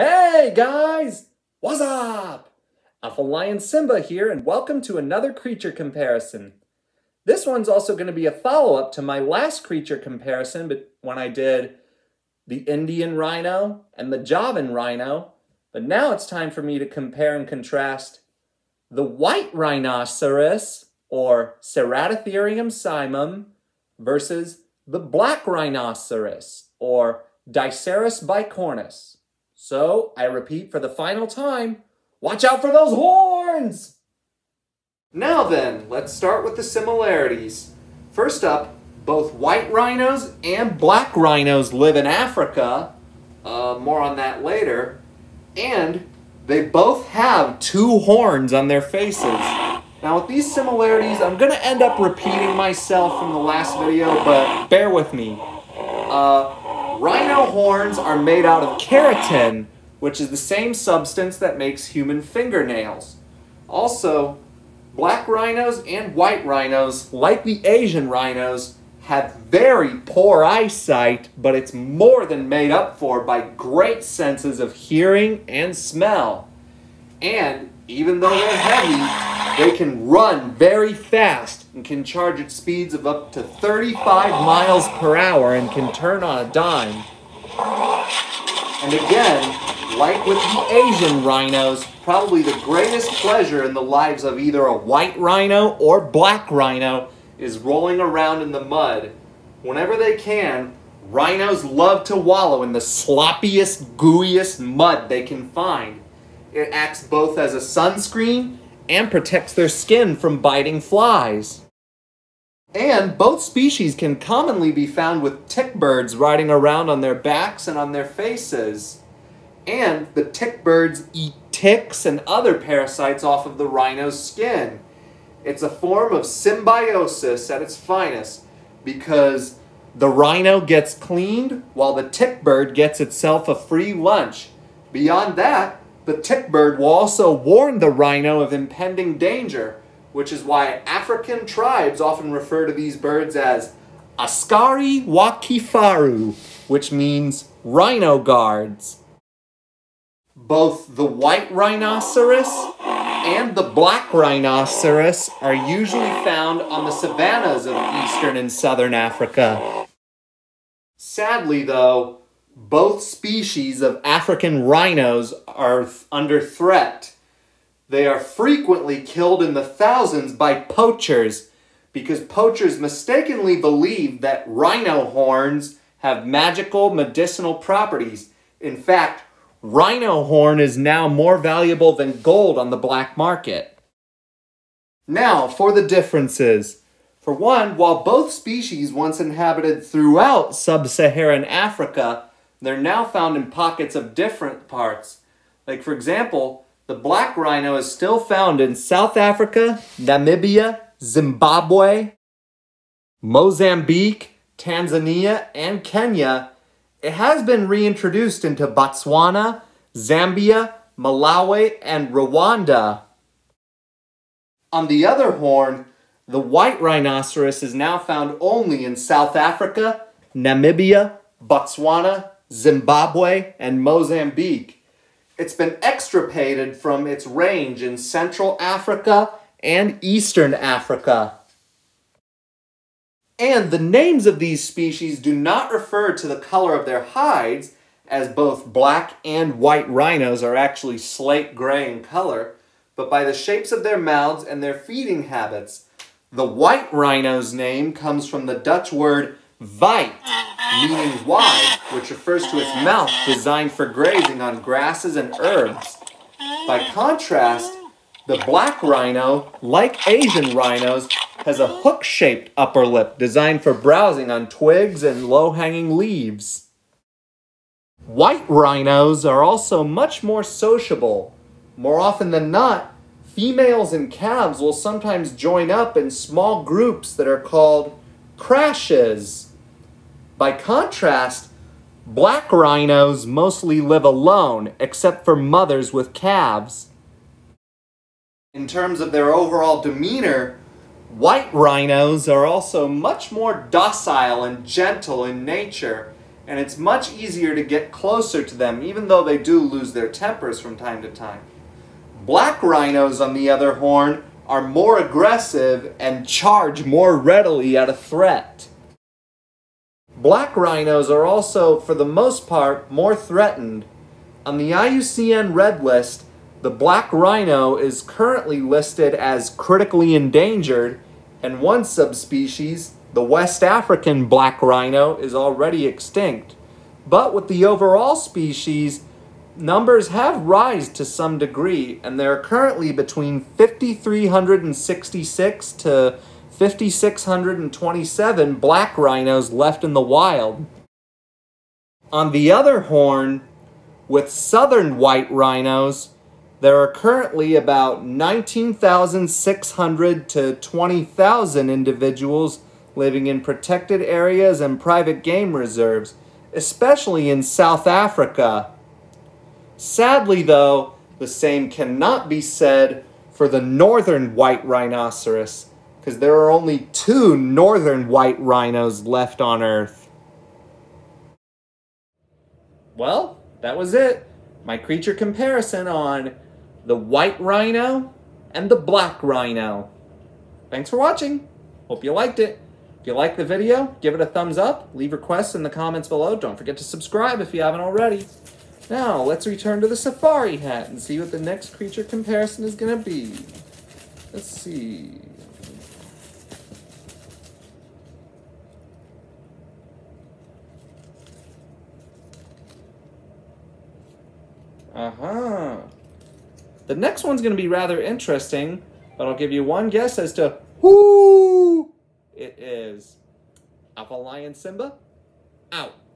Hey guys! What's up? Alpha Lion Simba here and welcome to another creature comparison. This one's also going to be a follow-up to my last creature comparison but when I did the Indian rhino and the Javan rhino, but now it's time for me to compare and contrast the white rhinoceros or Ceratotherium simum versus the black rhinoceros or Diceros bicornis. So, I repeat for the final time, watch out for those horns! Now then, let's start with the similarities. First up, both white rhinos and black rhinos live in Africa. More on that later. And they both have two horns on their faces. Now with these similarities, I'm going to end up repeating myself from the last video, but bear with me. Rhino horns are made out of keratin, which is the same substance that makes human fingernails. Also, black rhinos and white rhinos, like the Asian rhinos, have very poor eyesight, but it's more than made up for by great senses of hearing and smell. And even though they're heavy, they can run very fast and can charge at speeds of up to 35 miles per hour and can turn on a dime. And again, like with the Asian rhinos, probably the greatest pleasure in the lives of either a white rhino or black rhino is rolling around in the mud. Whenever they can, rhinos love to wallow in the sloppiest, gooeyest mud they can find. It acts both as a sunscreen and protects their skin from biting flies. And both species can commonly be found with tick birds riding around on their backs and on their faces. And the tick birds eat ticks and other parasites off of the rhino's skin. It's a form of symbiosis at its finest because the rhino gets cleaned while the tick bird gets itself a free lunch. Beyond that, the tick bird will also warn the rhino of impending danger, which is why African tribes often refer to these birds as askari wakifaru, which means rhino guards. Both the white rhinoceros and the black rhinoceros are usually found on the savannas of eastern and southern Africa. Sadly, though, both species of African rhinos are under threat. They are frequently killed in the thousands by poachers because poachers mistakenly believe that rhino horns have magical medicinal properties. In fact, rhino horn is now more valuable than gold on the black market. Now for the differences. For one, while both species once inhabited throughout sub-Saharan Africa, they're now found in pockets of different parts. Like for example, the black rhino is still found in South Africa, Namibia, Zimbabwe, Mozambique, Tanzania, and Kenya. It has been reintroduced into Botswana, Zambia, Malawi, and Rwanda. On the other horn, the white rhinoceros is now found only in South Africa, Namibia, Botswana, Zimbabwe, and Mozambique. It's been extirpated from its range in Central Africa and Eastern Africa. And the names of these species do not refer to the color of their hides, as both black and white rhinos are actually slate gray in color, but by the shapes of their mouths and their feeding habits. The white rhino's name comes from the Dutch word "wijd," meaning wide, which refers to its mouth designed for grazing on grasses and herbs. By contrast, the black rhino, like Asian rhinos, has a hook-shaped upper lip designed for browsing on twigs and low-hanging leaves. White rhinos are also much more sociable. More often than not, females and calves will sometimes join up in small groups that are called crashes. By contrast, black rhinos mostly live alone, except for mothers with calves. In terms of their overall demeanor, white rhinos are also much more docile and gentle in nature, and it's much easier to get closer to them, even though they do lose their tempers from time to time. Black rhinos, on the other hand, are more aggressive and charge more readily at a threat. Black rhinos are also, for the most part, more threatened. On the IUCN Red List, the black rhino is currently listed as critically endangered, and one subspecies, the West African black rhino, is already extinct. But with the overall species, numbers have risen to some degree, and there are currently between 5,366 to 5,627 black rhinos left in the wild. On the other hand, with southern white rhinos, there are currently about 19,600 to 20,000 individuals living in protected areas and private game reserves, especially in South Africa. Sadly, though, the same cannot be said for the northern white rhinoceros, because there are only 2 northern white rhinos left on Earth. Well, that was it. My creature comparison on the white rhino and the black rhino. Thanks for watching. Hope you liked it. If you liked the video, give it a thumbs up. Leave requests in the comments below. Don't forget to subscribe if you haven't already. Now, let's return to the safari hat and see what the next creature comparison is going to be. Let's see. The next one's going to be rather interesting, but I'll give you one guess as to who it is. Alpha Lion Simba, out.